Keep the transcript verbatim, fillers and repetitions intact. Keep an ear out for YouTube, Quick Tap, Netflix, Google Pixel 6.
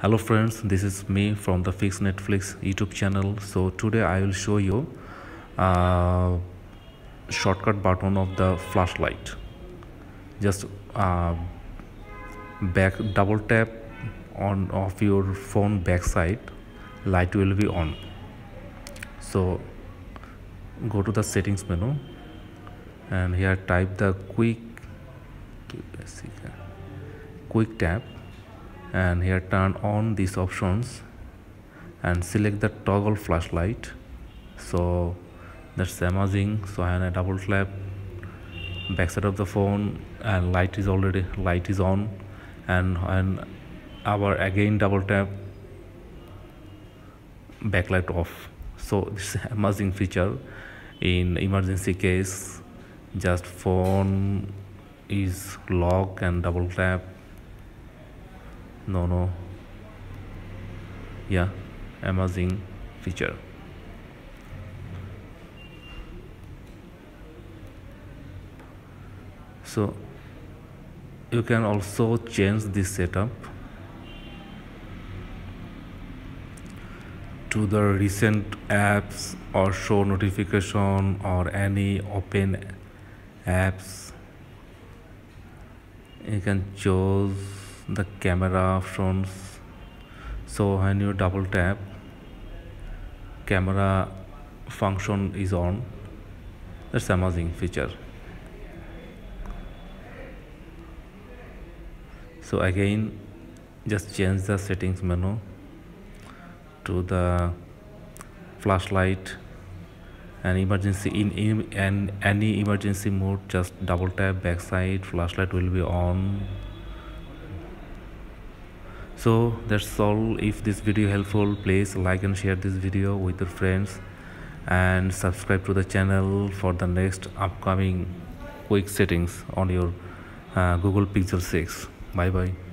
Hello friends, this is me from the Fix Netflix YouTube channel. So today I will show you uh, shortcut button of the flashlight. Just uh, back double tap on of your phone back side, light will be on. So go to the settings menu and here type the quick quick tap, and here turn on these options and select the toggle flashlight. So that's amazing. So I double tap backside of the phone and light is already light is on, and and our again double tap, backlight off. So this is an amazing feature in emergency case. Just phone is locked and double tap, no no yeah, amazing feature. So you can also change this setup to the recent apps or show notification or any open apps. You can choose the camera options. So when you double tap, camera function is on. That's amazing feature. So again, just change the settings menu to the flashlight, and emergency in, in and any emergency mode, just double tap backside, flashlight will be on. So that's all. If this video helpful, please like and share this video with your friends and subscribe to the channel for the next upcoming quick settings on your uh, Google Pixel six. Bye bye.